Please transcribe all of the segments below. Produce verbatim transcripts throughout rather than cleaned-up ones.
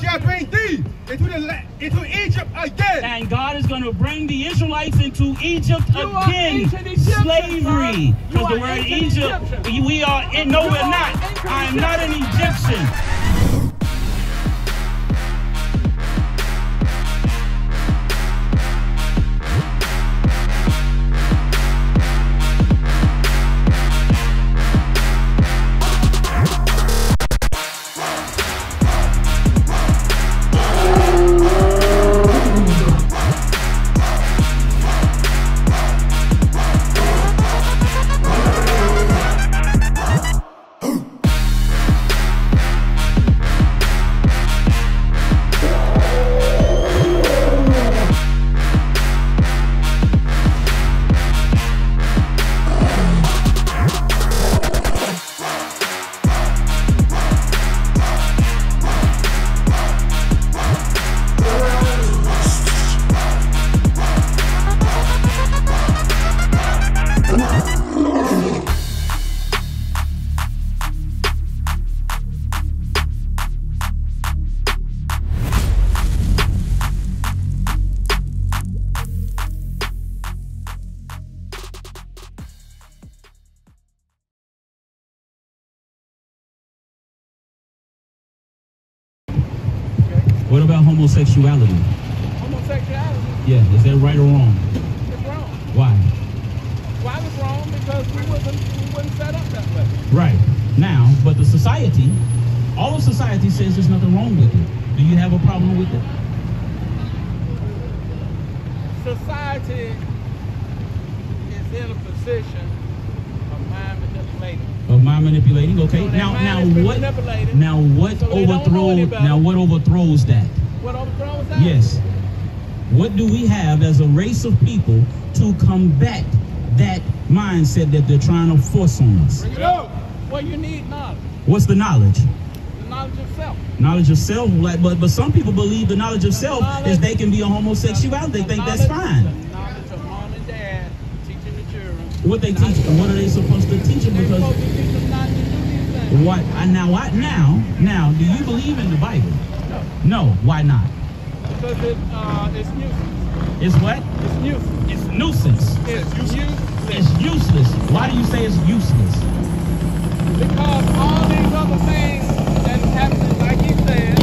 shall bring thee into the into Egypt again. And God is going to bring the Israelites into Egypt you again. Slavery. Because the word Egypt, Egyptian. we are in no, you we're not. I am not an Egyptian. What about homosexuality? Homosexuality? Yeah, is that right or wrong? It's wrong. Why? Why it's wrong? Because we wasn't, we wasn't set up that way. Right. Now, but the society, all of society says there's nothing wrong with it. Do you have a problem with it? Society is in a position of mind manipulation. Of mind manipulating, okay. So now, now what? Now what so overthrows? Now what overthrows that? What overthrows that? Yes. What do we have as a race of people to combat that mindset that they're trying to force on us? Well, you need knowledge. What's the knowledge? The knowledge of self. Knowledge of self, like, but but some people believe the knowledge of the self knowledge, is they can be a homosexual. The, they the think that's fine. The knowledge of mom and dad teaching the children. What they teach? What are they supposed to teach them? Because What now? What now? Now, do you believe in the Bible? No. No. Why not? Because it, uh, it's useless. It's what? It's useless. It's nuisance. It's useless. It's useless. Why do you say it's useless? Because all these other things that happen, like you said.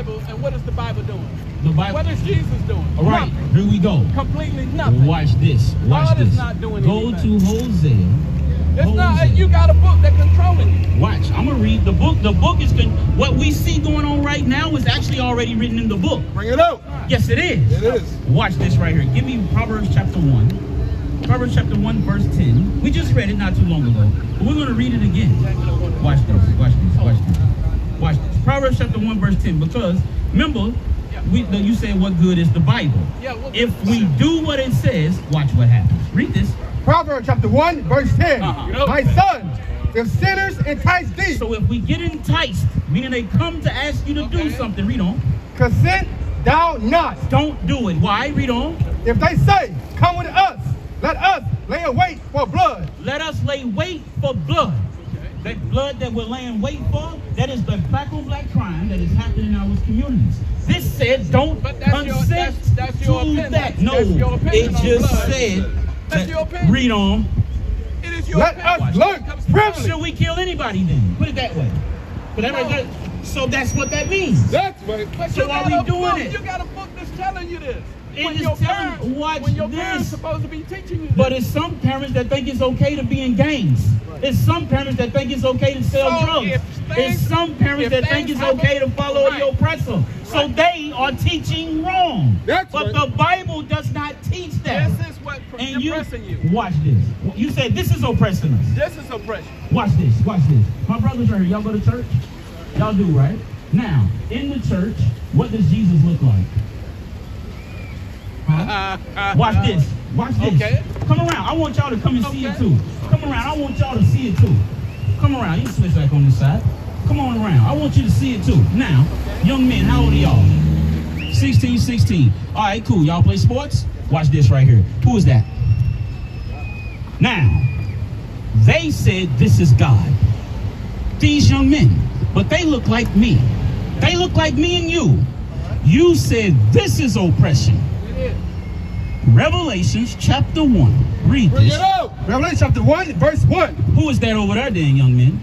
And what is the Bible doing? The Bible. What is Jesus doing? All right, nothing. Here we go. Completely nothing. Watch this. Watch God this. Is not doing go anything. to Hosea. It's Hosea. Not. You got a book that's controlling you. Watch. I'm gonna read the book. The book is con what we see going on right now is actually already written in the book. Bring it up. Right. Yes, it is. It is. Watch this right here. Give me Proverbs chapter one. Proverbs chapter one, verse ten. We just read it not too long ago, but we're gonna read it again. Watch this. Watch this. Watch this. Watch this. Proverbs chapter one, verse ten. Because remember, yeah. we, the, you said, "What good is the Bible?" Yeah, well, if we do what it says, watch what happens. Read this. Proverbs chapter one, verse ten. Uh-huh. My son, if sinners entice thee. So if we get enticed, meaning they come to ask you to okay. do something, read on. Consent thou not. Don't do it. Why? Read on. If they say, "Come with us," let us lay wait for blood. Let us lay wait for blood. That blood that we're laying wait for, that is the black on black crime that is happening in our communities. This said, don't but that's consent your, that's, that's your to opinion. that. No, that's your it just blood. said, that's that, your opinion. Read on. It is your Let opinion. us look privilege. Should we kill anybody then? Put it that way. But that no. right, so that's what that means. That's right. But so why are we doing book, it? You got a book that's telling you this. It when is your parents, watch when your this. parents supposed to be teaching you. But this. it's some parents that think it's okay to be in gangs. Right. It's some parents that think it's okay to sell so drugs. Things, it's some parents that think it's okay to follow right. the oppressor. Right. So they are teaching wrong. That's but right. the Bible does not teach that. This is what and oppressing you, you. Watch this. You said this is oppressing us. This is oppression. Watch this. Watch this. My brothers are here. Y'all go to church? Y'all do, right? Now, in the church, what does Jesus look like? Huh? Uh, uh, Watch uh, this. Watch this. Okay. Come around. I want y'all to come and okay. see it too. Come around. I want y'all to see it too. Come around. You can switch back on this side. Come on around. I want you to see it too. Now, young men, how old are y'all? See, sixteen sixteen. All right, cool. Y'all play sports? Watch this right here. Who is that? Now, they said this is God. These young men. But they look like me. They look like me and you. You said this is oppression. Revelations chapter one. Read Bring this. It out. Revelation chapter one, verse one. Who is that over there then, young men?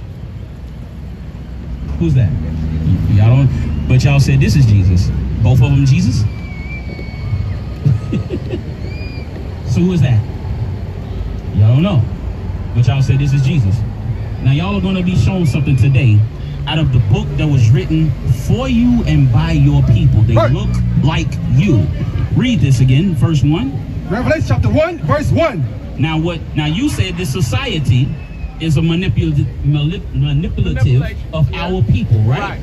Who's that? Y'all don't, but y'all said this is Jesus. Both of them Jesus? So who is that? Y'all don't know. But y'all said this is Jesus. Now y'all are going to be shown something today out of the book that was written for you and by your people. They First. look like you. Read this again, verse one. Revelation chapter one, verse one. Now what? Now you said this society is a manipulative, manipulative of yeah. our people, right? right?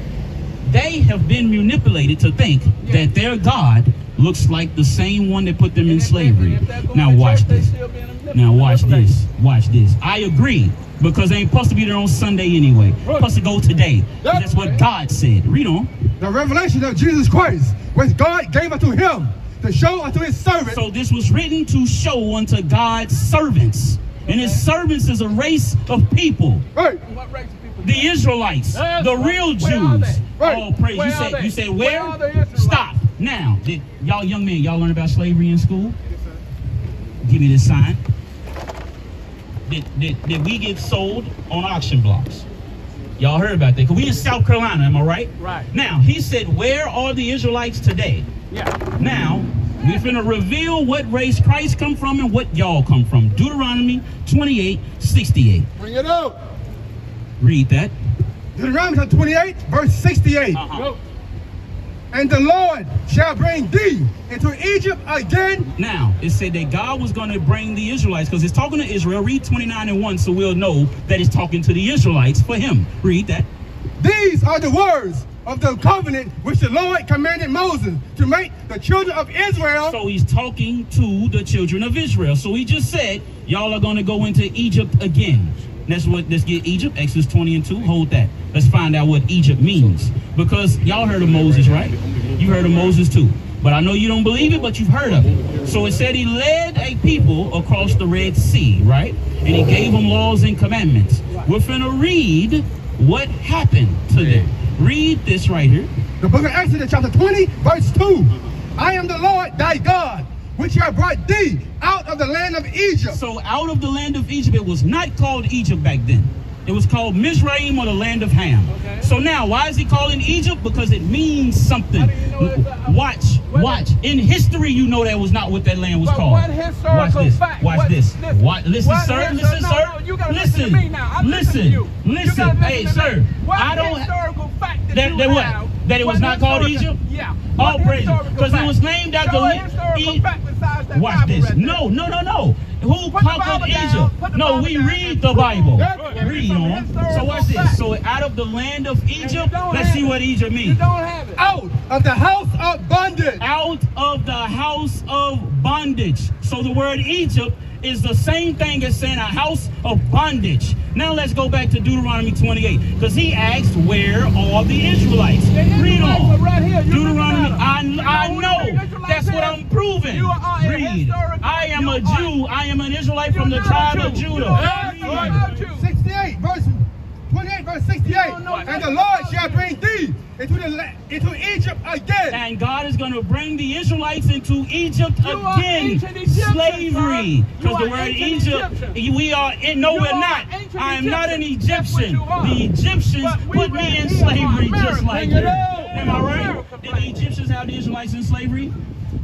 They have been manipulated to think yeah. that their God looks like the same one that put them and in slavery. Now watch church, this. Now watch this. Watch this. I agree, because they ain't supposed to be there on Sunday anyway. They're supposed to go today. That's what God said. Read on. The revelation of Jesus Christ, which God gave unto him to show unto his servants. So this was written to show unto God's servants. And his servants is a race of people. Right. What race of people? The Israelites, yes. the real Jews. Where are they? Right. Oh, praise. Where you said, they? you said where? where Stop. Now, did y'all young men, y'all learn about slavery in school? Yes, sir. Give me this sign. Did, did, did we get sold on auction blocks? Y'all heard about that. Because we in South Carolina, am I right? Right. Now, he said, where are the Israelites today? Yeah. Now, we're going to reveal what race Christ come from and what y'all come from. Deuteronomy twenty-eight sixty-eight. Bring it up. Read that. Deuteronomy twenty-eight, verse sixty-eight. Uh-huh. And the Lord shall bring thee into Egypt again. Now, it said that God was going to bring the Israelites, because it's talking to Israel. Read twenty-nine and one, so we'll know that it's talking to the Israelites for him. Read that. These are the words of the covenant which the Lord commanded Moses to make the children of Israel. So he's talking to the children of Israel. So he just said, y'all are going to go into Egypt again. That's what, let's get Egypt, Exodus twenty and two, hold that. Let's find out what Egypt means. Because y'all heard of Moses, right? You heard of Moses too. But I know you don't believe it, but you've heard of it. So it said he led a people across the Red Sea, right? And he gave them laws and commandments. We're finna read what happened to them. Read this right here. The book of Exodus chapter twenty, verse two. I am the Lord thy God, which I brought thee out of the land of Egypt. So out of the land of Egypt, it was not called Egypt back then. It was called Mizraim, or the land of Ham. Okay. So now, why is he calling Egypt? Because it means something. You know watch, watch. In history, you know that was not what that land was but called. What historical watch this, fact? watch what, this. Listen, what, listen what sir, history, listen, no, sir. No, you gotta listen, listen to me now. I'm listen, to you. listen. You hey, sir, what I don't historical fact that, that, you that what? Have, that it was not called Egypt? Yeah. All praise, because it was named after the. Watch this. No, no, no, no. Who conquered Egypt? No, we read the Bible. Read on. So watch this. So out of the land of Egypt, let's see what Egypt means. Out of the house of bondage. Out of the house of bondage. So the word Egypt is the same thing as saying a house of bondage. Now let's go back to Deuteronomy twenty-eight, because he asked, where are the Israelites? The Israelites Read on. Right here. Deuteronomy, I, I know. That's what I'm proving. Read. I am a Jew. I am an Israelite from the tribe of Judah. sixty-eight, verse twenty-eight, verse sixty-eight. And the Lord shall bring thee into, the, into Egypt again. And God is going to bring the Israelites into Egypt you again. Slavery. Because the word Egypt, Egyptian. we are in, no, you we're not. I am Egyptian. not an Egyptian. The Egyptians put me in slavery just like you. Am I right? Did the Egyptians have the Israelites in slavery?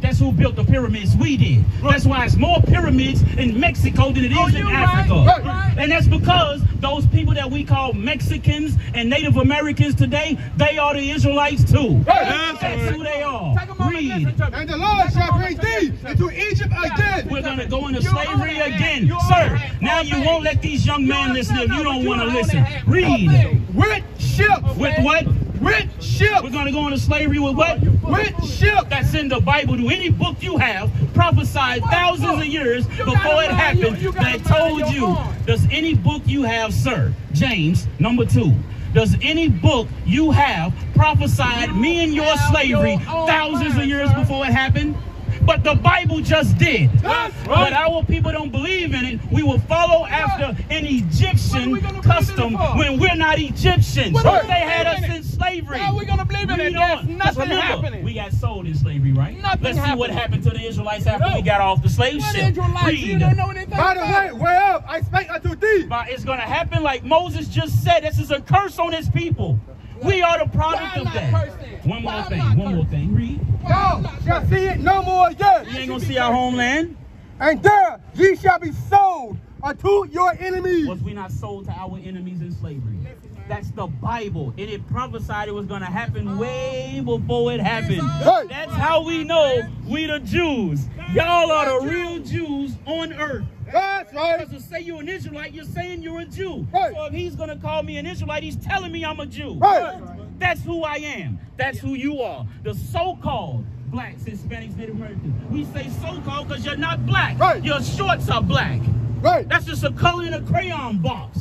That's who built the pyramids. We did. Right. That's why it's more pyramids in Mexico than it is oh, in Africa. Right. Right. And that's because those people that we call Mexicans and Native Americans today, they are the Israelites too. Right. That's, that's who they are. Read. And the Lord shall bring thee into Egypt again. We're going to go into slavery again. Sir, now you won't let these young men listen if you don't want to listen. Read. With ship. With what? With ship. We're going to go into slavery with what? With ship. That's in the Bible. To any book you have prophesied thousands of years before it happened that told you. Does any book you have, sir, James, number two, does any book you have prophesied me and your slavery thousands of years what happened? But the Bible just did. That's right. But our people don't believe in it. We will follow after an Egyptian custom when we're not Egyptians. What if they had us in slavery? How are we going to believe in it? There's nothing happening. We got sold in slavery, right? Nothing Let's see what happened to the Israelites after we got off the slave ship. You don't know anything about it. By the way, whereof I spake unto thee. But it's going to happen like Moses just said. This is a curse on his people. We are the product of that. One more thing, one more thing. Read. Y'all shall see it no more again. You ain't gonna see our homeland. And there ye shall be sold unto your enemies. Was we not sold to our enemies in slavery? That's the Bible. And it prophesied it was gonna happen way before it happened. That's how we know we the Jews. Y'all are the real Jews on earth. That's right. Because to say you're an Israelite, you're saying you're a Jew. Right. So if he's going to call me an Israelite, he's telling me I'm a Jew. Right. That's who I am. That's who you are. The so-called blacks, Hispanics, Native Americans. We say so-called because you're not black. Right. Your shorts are black. Right. That's just a color in a crayon box.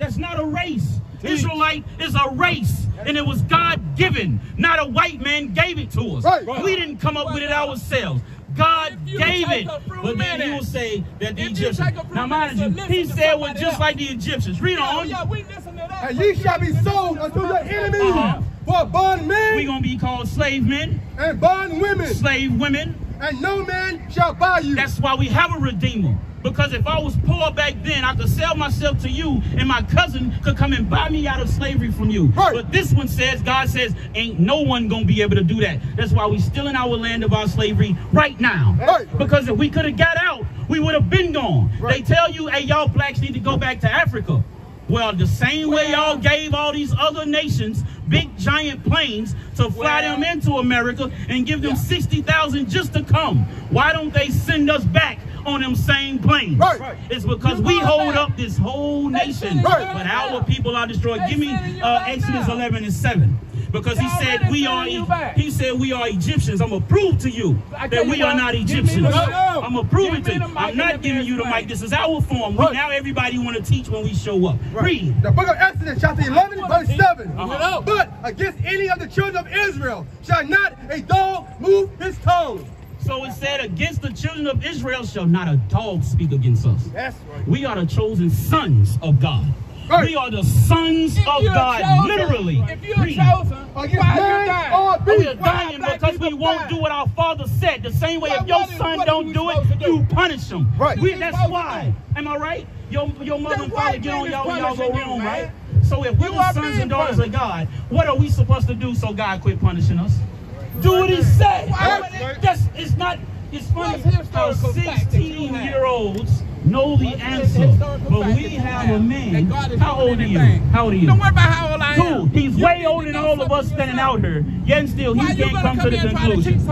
That's not a race. Jeez. Israelite is a race, and it was God-given. Not a white man gave it to us. Right. We didn't come up with it ourselves. God gave it, but then you will say that the Egyptians. Now, mind you, he said we're just like the Egyptians. Read on. And ye shall be sold unto your enemies for bondmen. We're going to be called slave men and bond women, slave women, and no man shall buy you. That's why we have a redeemer. Because if I was poor back then, I could sell myself to you, and my cousin could come and buy me out of slavery from you. Right. But this one says, God says, ain't no one going to be able to do that. That's why we still in our land of our slavery right now. Right. Because if we could have got out, we would have been gone. Right. They tell you, hey, y'all blacks need to go back to Africa. Well, the same way y'all gave all these other nations big giant planes to fly them into America and give them sixty thousand just to come, why don't they send us back on them same planes? Right. It's because we hold up this whole nation, but our people are destroyed. Give me uh, Exodus eleven and seven. Because he said we are he said we are Egyptians. I'm gonna prove to you that we are not Egyptians. I'm gonna prove it to you. I'm not giving you the mic. This is our form. We, now everybody want to teach when we show up. Read. The book of Exodus, chapter eleven, verse seven. Uh-huh. But against any of the children of Israel shall not a dog move his tongue. So it said, against the children of Israel shall not a dog speak against us. That's right. We are the chosen sons of God. Right. We are the sons if of God, chosen, literally. If you're chosen, why you dying? We are dying because we won't die. do what our father said. The same way, why, if your what son what don't do it, do? you punish him. Right. We, that's why. Am I right? Your, your mother and father get on y'all and y'all go wrong, right? So if we're the sons and daughters of God, what are we supposed to do so God quit punishing us? Do what he said. That's, it's not, it's funny how sixteen-year-olds know the answer, but we have a man. How old are you? How old are you? Don't worry about how old I am. He's way older than all of us standing out here, yet and still he can't come to the conclusion.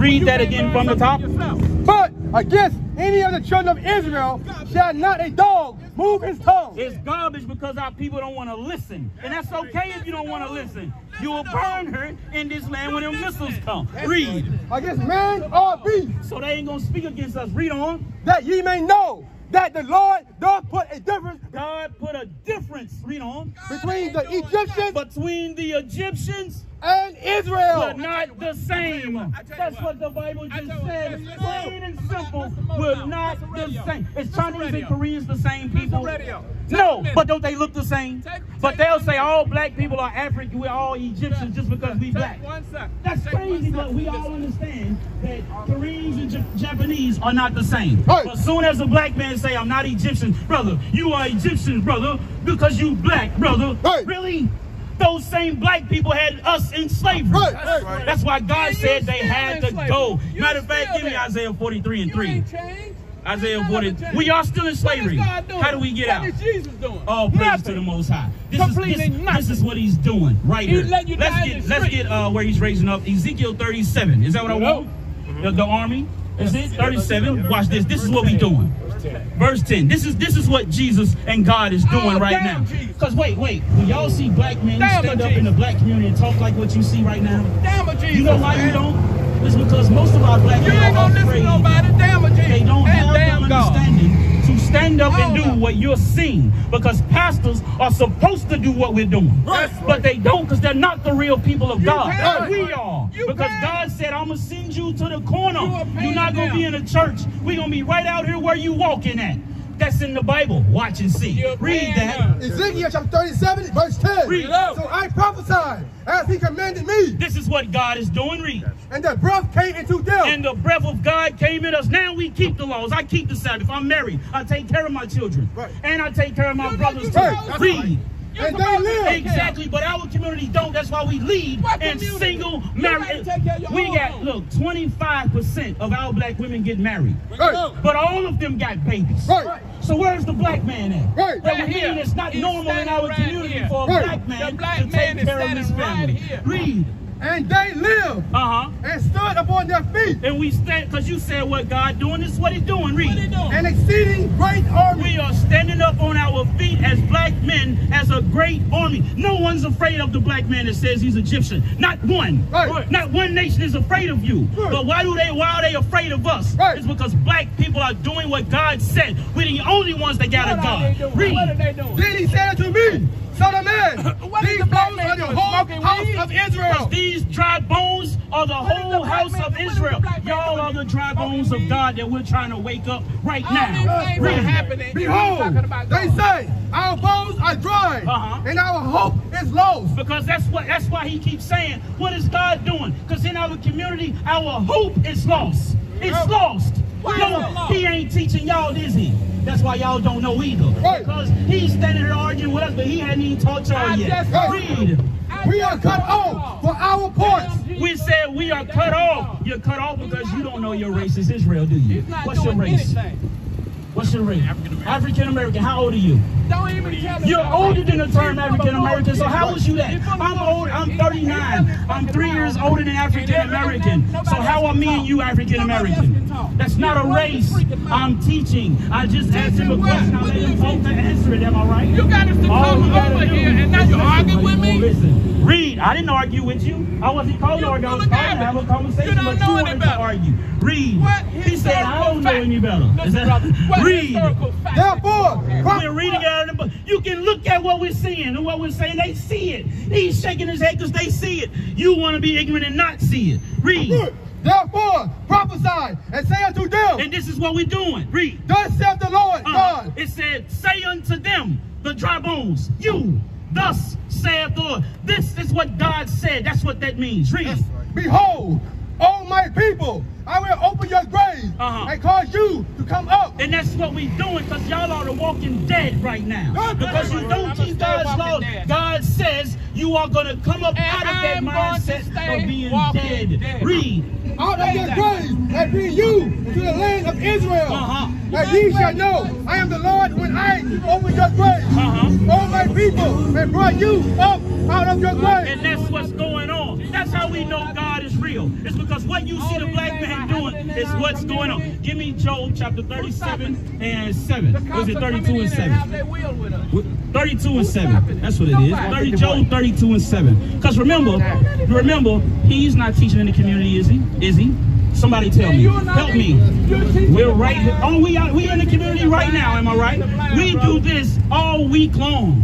Read that again from the top. But against any of the children of Israel shall not a dog move his tongue. It's garbage because our people don't want to listen. And that's okay if you don't want to listen. You will burn her in this land when them missiles come. Read. Against man or beast. So they ain't going to speak against us. Read on. That ye may know that the Lord doth put a difference. God put a difference. Read on. Between the Egyptians. Between the Egyptians. And Israel. But not the same. That's what the Bible just said. It's plain and simple. We're not the same. Is Chinese and Koreans the same people? No, but don't they look the same? But they'll say all black people are African, we're all Egyptians just because we black. That's crazy, but we all understand that Koreans and J Japanese are not the same. As soon as a black man say, I'm not Egyptian, brother, you are Egyptian, brother, because you black, brother. Really? Those same black people had us in slavery. Right, that's, right. that's why God yeah, said they had to slavery. go. You Matter of fact, give me Isaiah forty-three and three. Isaiah forty-three. We are still in slavery. How do we get what out? What is Jesus doing? Oh, praise Nothing. to the Most High. This Completely is this, this is what he's doing right he's here. You let's get let's get uh, where he's raising up Ezekiel thirty-seven. Is that what I want? Mm-hmm. the, the army. Is it thirty-seven? Watch this. This is what we're doing. Verse ten. This is this is what Jesus and God is doing oh, right now. Because wait, wait. When y'all see black men damn stand up Jesus. in the black community and talk like what you see right now, damn you know why you don't? is because most of our black people ain't gonna listen to nobody. Damn it, they don't have damn the understanding God. To stand up and do what you're seeing, because pastors are supposed to do what we're doing, right. But they don't, because they're not the real people of you God. Can. We are, you because can. God said, "I'm gonna send you to the corner. You You're not gonna them. Be in a church. We're gonna be right out here where you walking at." That's in the Bible. Watch and see. You're Read that. Ezekiel chapter thirty-seven, verse ten. Read. So I prophesied as he commanded me. This is what God is doing. Read. And the breath came into them. And the breath of God came in us. Now we keep the laws. I keep the Sabbath. I'm married. I take care of my children. Right. And I take care of my you brothers too. Right. Read. You're and they live. Exactly, but our community don't. That's why we lead in single marriage. We got, own. Look, twenty-five percent of our black women get married. Right. But all of them got babies. Right. So where's the black man at? Right. That right would mean it's not it's normal in our right community here. For a right. black man black to man take care of his family. Right here. Read. And they live uh-huh. and stood upon their feet. And we stand, because you said what God doing, this is what he doing, read. What he doing? An exceeding great army. We are standing up on our feet as black men, as a great army. No one's afraid of the black man that says he's Egyptian. Not one. Right. Not one nation is afraid of you. Right. But why do they, why are they afraid of us? Right. It's because black people are doing what God said. We're the only ones that got a God. Read. What are they doing? Then he said to me, Son of man, these the bones are the whole house weed? Of Israel. These dry bones are the what whole the house man, of Israel. Y'all are the dry bones of God that we're trying to wake up right all now. Really happening. Behold, they say our bones are dry uh-huh. and our hope is lost. Because that's what that's why he keeps saying, what is God doing? Because in our community, our hope is lost. It's lost. Why no, he ain't teaching y'all, is he? That's why y'all don't know either. Right. Because he's standing there arguing with us, but he hadn't even taught y'all yet. Read. We are cut off for our parts. We said we are cut off. You're cut off because you don't know your race is Israel, do you? What's your race? What's your race? African-American. African-American. How old are you? Don't even tell me. You're older than the term African-American, so how was you that? I'm old. I'm thirty-nine. I'm three years older than African-American. So how are me and you African-American? That's not a race. I'm teaching. I just asked him a question. I let him hope to answer it. Am I right? You got us to come over here and not you argue with me? Listen, Reed, I didn't argue with you. I wasn't called to argue. I was trying to have a conversation, but you wanted to argue. Reed, he said, I don't know any better. Is that? Read. Therefore, we're reading out of the book. You can look at what we're seeing and what we're saying. They see it. He's shaking his head because they see it. You want to be ignorant and not see it. Read. Therefore, prophesy and say unto them. And this is what we're doing. Read. Thus saith the Lord God. Uh, it said, say unto them, the dry bones, you. Thus saith the Lord. This is what God said. That's what that means. Read. Right. Behold, O my people, I will open your graves uh-huh. and cause you to come up. And that's what we're doing, because y'all are the walking dead right now. God, because you don't keep God's law. God says you are going to come up and out I'm of that mindset of being dead. dead. Read. Out of your graves and bring you to the land of Israel. Uh-huh. And ye shall know I am the Lord when I open your graves. Uh-huh. All my people and brought you up out of your graves. And that's what's going on. That's how we know God is real. It's because what you see the black man doing is what's going on. Give me Job chapter thirty-seven and seven. Was it thirty-two and seven? thirty-two and seven. That's what it is. thirty, Job thirty-two and seven. Because remember, remember, he's not teaching in the community, is he? Is he? Somebody tell me. Help me. We're right here. Oh, we are, we in the community right now, am I right? We do this all week long.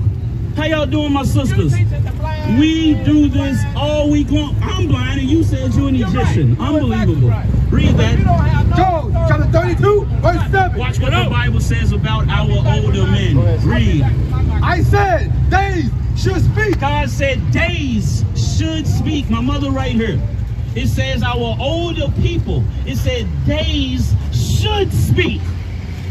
How y'all doing, my sisters? We do this all week long. I'm blind and you said you're an Egyptian. Unbelievable. Read that. Job chapter thirty-two, verse seven. Watch what the Bible says about our older men. Read. I said days should speak. God said days should speak. My mother right here. It says our older people, it said days should speak.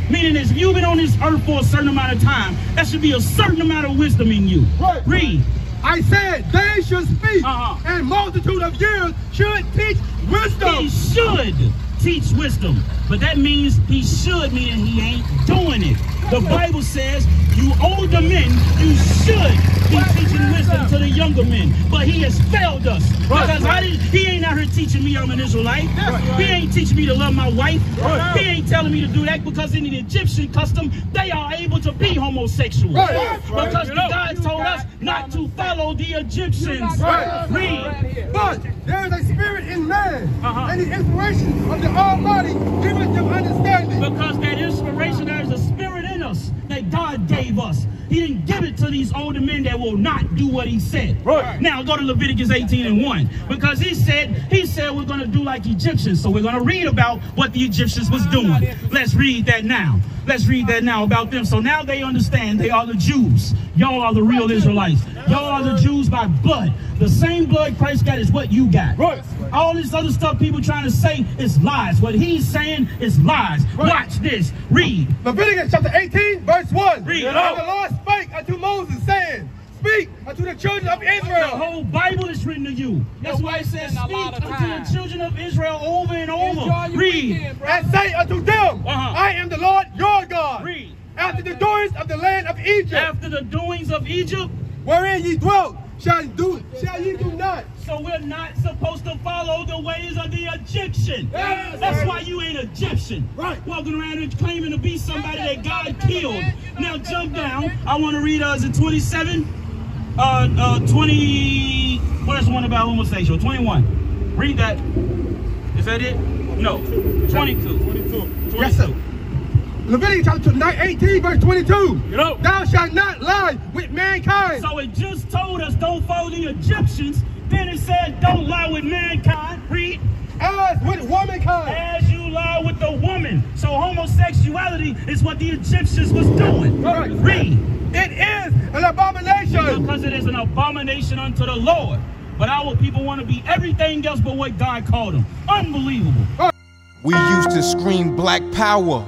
Meaning if you've been on this earth for a certain amount of time, that should be a certain amount of wisdom in you. Right. Read. I said days should speak uh-huh. and multitude of years should teach wisdom. He should teach wisdom. But that means he should, meaning he ain't doing it. The Bible says you older men, you should He's teaching wisdom to the younger men, but he has failed us. Right. Because I didn't, he ain't out here teaching me I'm an Israelite. Right. He ain't teaching me to love my wife. Right. He ain't telling me to do that, because in the Egyptian custom, they are able to be homosexual. Right. Because right. The God you told us not to follow the Egyptians. Right. Read. But there is a spirit in man, uh-huh. and the inspiration of the Almighty giveth them understanding. Because that inspiration, there is a spirit in us that God gave us. He didn't give it to these older men that will not do what he said. Right. Now go to Leviticus eighteen and one. Because he said, he said we're going to do like Egyptians. So we're going to read about what the Egyptians was doing. Let's read that now. Let's read that now about them. So now they understand they are the Jews. Y'all are the real Israelites. Y'all are the Jews by blood. The same blood Christ got is what you got. Right. All this other stuff people trying to say is lies. What he's saying is lies. Right. Watch this. Read. Leviticus chapter eighteen, verse one. Read. And the Lord spake unto Moses, saying, speak unto the children of Israel. The whole Bible is written to you. That's why it says speak unto the children of Israel over and over. Read. And say unto them, uh-huh. I am the Lord your God. Read. After the doings of the land of Egypt. After the doings of Egypt. Wherein ye dwelt. Shall you do it? Shall you do not? So we're not supposed to follow the ways of the Egyptian. Yes, That's right. why you ain't Egyptian. Right. Walking around and claiming to be somebody that God killed. Now jump down. I want to read us uh, in twenty-seven. Uh, uh, twenty. What is the one about homosexual? twenty-one. Read that. Is that it? No. twenty-two. twenty-two. Yes, sir. Leviticus chapter eighteen, verse twenty-two. You know. Thou shalt not lie with mankind. So it just told us don't follow the Egyptians. Then it said don't lie with mankind. Read. As with womankind. As you lie with the woman. So homosexuality is what the Egyptians was doing. Right. Read. It is an abomination. Because it is an abomination unto the Lord. But our people want to be everything else but what God called them. Unbelievable. We used to scream black power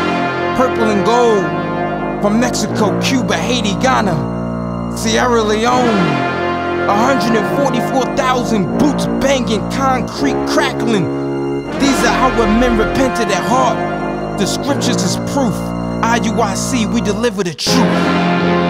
Purple and gold, from Mexico, Cuba, Haiti, Ghana, Sierra Leone. one hundred forty-four thousand boots banging, concrete crackling. These are how our men repented at heart. The scriptures is proof. I U I C, we deliver the truth.